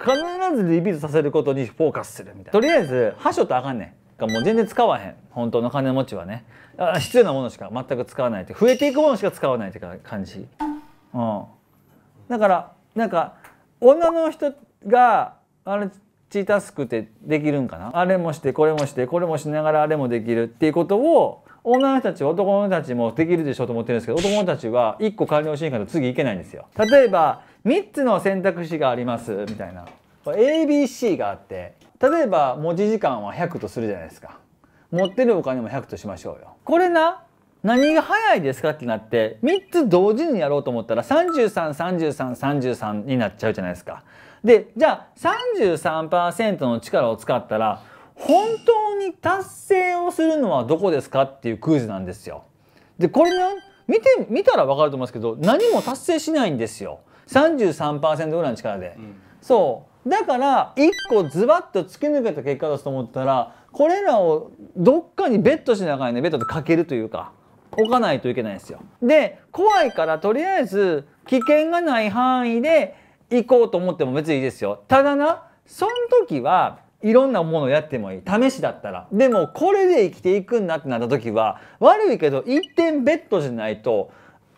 必ずリピートさせることにフォーカスするみたいな。とりあえずはしょってあかんねん。もう全然使わへん。本当の金持ちはね、必要なものしか全く使わないって、増えていくものしか使わないって感じ。うん、だからなんか女の人があれチータスクってできるんかな、あれもしてこれもしてこれもしながらあれもできるっていうことを女の人たち男の人たちもできるでしょうと思ってるんですけど、男の人たちは1個完了しないと次いけないんですよ。例えば3つの選択肢がありますみたいな ABC があって、例えば持ち時間は100とするじゃないですか。持ってるお金も100としましょうよ。これな、何が早いですかってなって3つ同時にやろうと思ったら333333になっちゃうじゃないですか。でじゃあ 33% の力を使ったら本当に達成をするのはどこですかっていうクイズなんですよ。でこれね、見たら分かると思うんですけど、何も達成しないんですよ 33% ぐらいの力で、うん、そうだから1個ズバッと突き抜けた結果だと思ったら、これらをどっかにベットしながらね、ベットでかけるというか置かないといけないんですよ。で怖いからとりあえず危険がない範囲で行こうと思っても別にいいですよ。ただな、その時はいろんなものをやってもいい、試しだったら。でもこれで生きていくんだってなった時は悪いけど一点ベッドじゃないと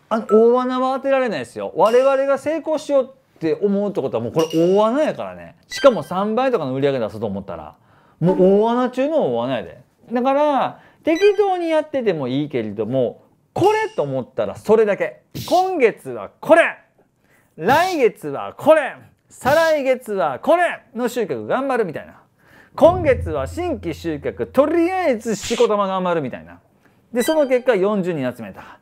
大穴は当てられないですよ。我々が成功しようって思うってことはもうこれ大穴やからね。しかも3倍とかの売り上げ出そうと思ったらもう大穴中の大穴やで。だから適当にやっててもいいけれども、これと思ったらそれだけ。今月はこれ、来月はこれ、再来月はこれの集客頑張るみたいな。今月は新規集客とりあえず仕事も頑張るみたいな。でその結果40人集めた。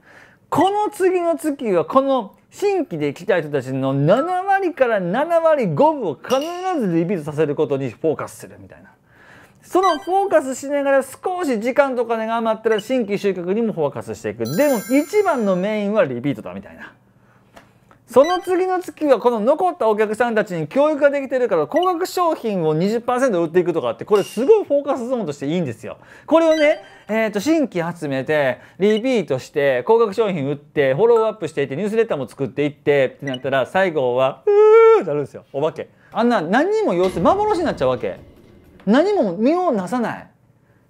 この次の月はこの新規で来た人たちの7割から7割5分を必ずリピートさせることにフォーカスするみたいな。そのフォーカスしながら少し時間とかが余ったら新規集客にもフォーカスしていく。でも一番のメインはリピートだみたいな。その次の月はこの残ったお客さんたちに教育ができてるから高額商品を 20% 売っていくとかって、これすごいフォーカスゾーンとしていいんですよ。これをね、新規集めてリピートして高額商品売ってフォローアップしていってニュースレターも作っていってってなったら、最後は「うー」ってなるんですよ。お化けあんな何にも要するに幻になっちゃうわけ。何も身をなさない。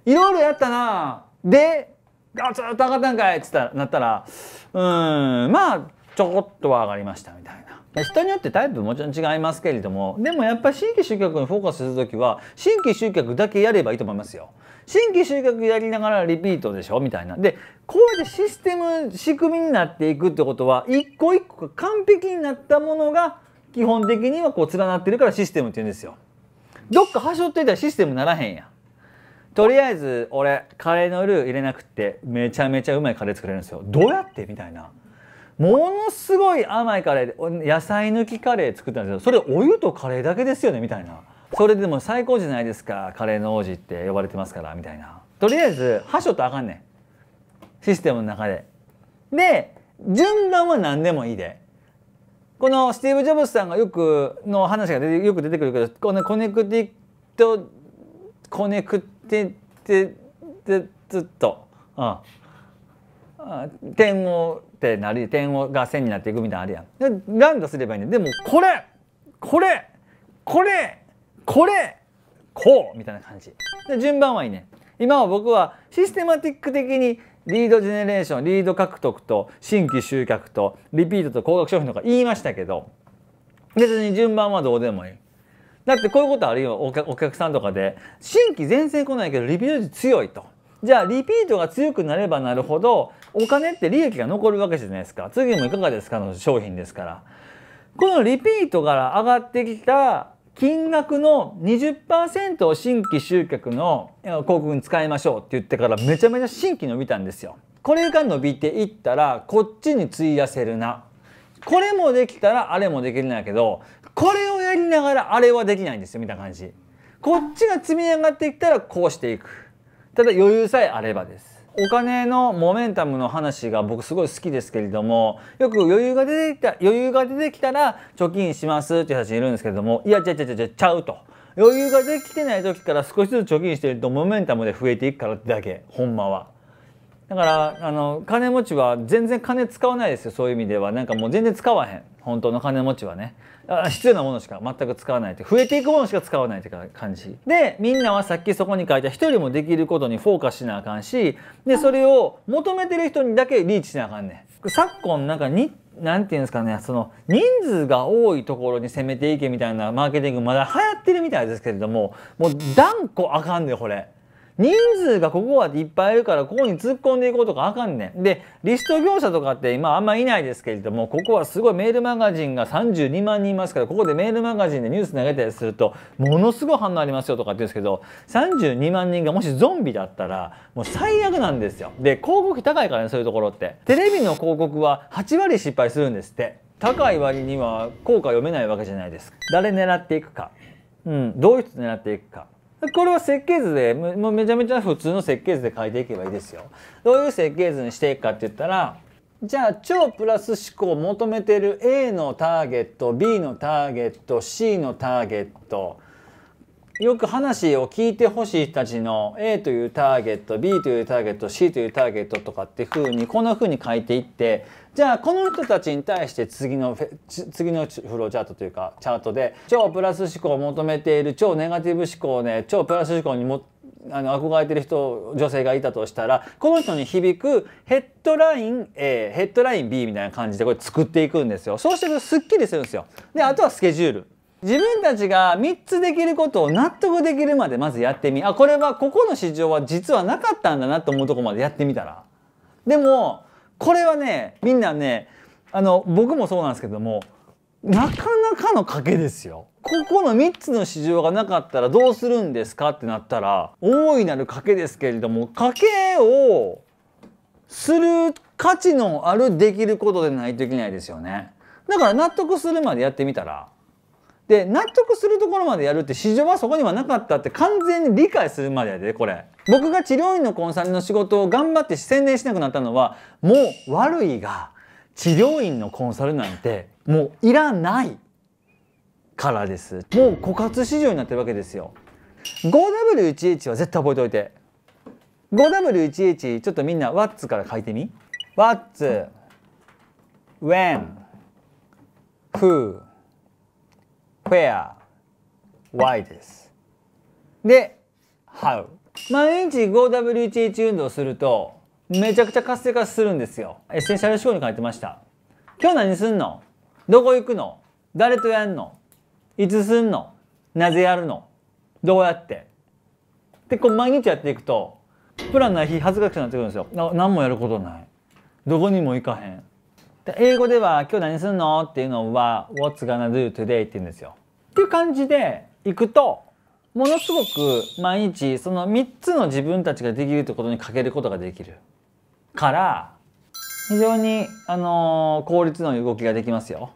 いろいろやったなでガツッと上がったんかいっつったらなったら、まあちょこっとは上がりましたみたいな。人によってタイプもちろん違いますけれども、でもやっぱり新規集客にフォーカスする時は新規集客だけやればいいと思いますよ。新規集客やりながらリピートでしょみたいな。でこうやってシステム仕組みになっていくってことは、一個一個が完璧になったものが基本的にはこう連なってるからシステムって言うんですよ。どっか端折っていたらシステムならへんやん。とりあえず俺カレーのルー入れなくってめちゃめちゃうまいカレー作れるんですよ。どうやってみたいな。ものすごい甘いカレーで野菜抜きカレー作ったんですけど、それお湯とカレーだけですよねみたいな。それでも最高じゃないですか、カレーの王子って呼ばれてますからみたいな。とりあえず端折ってあかんねん、システムの中で。で順番は何でもいいで。このスティーブ・ジョブズさんがよくの話がよく出てくるけど、このコネクティッド点をってなり点をが線になっていくみたいなあるやん。ランドすればいいんだ。でもこれこれこれこれこうみたいな感じで順番はいいね。今は僕はシステマティック的にリードジェネレーション、リード獲得と新規集客とリピートと高額商品とか言いましたけど、別に順番はどうでもいい。だってこういうことあるよ。お客さんとかで新規全然来ないけどリピート強いと。じゃあリピートが強くなればなるほどお金って利益が残るわけじゃないですか。次もいかがですかの商品ですから、このリピートから上がってきた金額の 20% を新規集客の広告に使いましょうって言ってからめちゃめちゃ新規伸びたんですよ。これが伸びていったらこっちに費やせるな、これもできたらあれもできるんだけど、これをやりながらあれはできないんですよみたいな感じ。こっちが積み上がってきたらこうしていく。ただ余裕さえあればです。お金のモメンタムの話が僕すごい好きですけれども、よく余裕が出てきたら貯金しますっていう人たちいるんですけれども、いやちゃうと。余裕ができてない時から少しずつ貯金してるとモメンタムで増えていくからってだけ、ほんまは。だから金持ちは全然金使わないですよ。そういう意味ではなんかもう全然使わへん、本当の金持ちはね。必要なものしか全く使わないって、増えていくものしか使わないって感じで、みんなはさっきそこに書いた一人もできることにフォーカスしなあかんし、でそれを求めてる人にだけリーチしなあかんねん。昨今なんかになんていうんですかね、その人数が多いところに攻めていけみたいなマーケティングまだ流行ってるみたいですけれども、もう断固あかんで、これ。人数がここはいっぱいいるからここに突っ込んでいこうとかあかんねん。でリスト業者とかって今あんまいないですけれども、ここはすごいメールマガジンが32万人いますから、ここでメールマガジンでニュース投げたりするとものすごい反応ありますよとかって言うんですけど、32万人がもしゾンビだったらもう最悪なんですよ。で広告費高いからね、そういうところって。テレビの広告は8割失敗するんですって。高い割には効果読めないわけじゃないですか。誰狙っていくか、どういう人狙っていくか、これは設計図でもうめちゃめちゃ普通の設計図で書いていけばいいですよ。どういう設計図にしていくかって言ったら、じゃあ超プラス思考を求めてる A のターゲット、 B のターゲット、 C のターゲット、よく話を聞いてほしい人たちの A というターゲット、 B というターゲット、 C というターゲットとかっていう風にこんな風に書いていって、じゃあこの人たちに対して次のフローチャートというかチャートで、超プラス思考を求めている超ネガティブ思考ね、超プラス思考に憧れてる人、女性がいたとしたら、この人に響くヘッドライン A、ヘッドライン B みたいな感じでこれ作っていくんですよ。そうしてるとすっきりするんですよ。であとはスケジュール。自分たちが3つできることを納得できるまでまずやってみ、あ、これはここの市場は実はなかったんだなと思うとこまでやってみたら。でもこれはね、みんなね、僕もそうなんですけども、なかなかの賭けですよ。ここの3つの市場がなかったらどうするんですかってなったら、大いなる賭けですけれども、賭けをする価値のあるできることでないといけないですよね。だから納得するまでやってみたら。で納得するところまでやるって、市場はそこにはなかったって完全に理解するまでやで。これ僕が治療院のコンサルの仕事を頑張って専念しなくなったのは、もう悪いが治療院のコンサルなんてもういらないからです。もう枯渇市場になってるわけですよ。 5W1H は絶対覚えておいて。 5W1H ちょっとみんな What's から書いてみ。 What's When Who Where Why です。で How。 毎日 5W1H 運動するとめちゃくちゃ活性化するんですよ。エッセンシャル思考に書いてました。今日何すんの、どこ行くの、誰とやんの、いつすんの、なぜやるの、どうやってで、こう毎日やっていくとプランない日恥ずかしくなってくるんですよ。何もやることない、どこにも行かへん。英語では今日何すんのっていうのは What's gonna do today って言うんですよ。っていう感じでいくと、ものすごく毎日その3つの自分たちができるってことにかけることができるから、非常に効率の動きができますよ。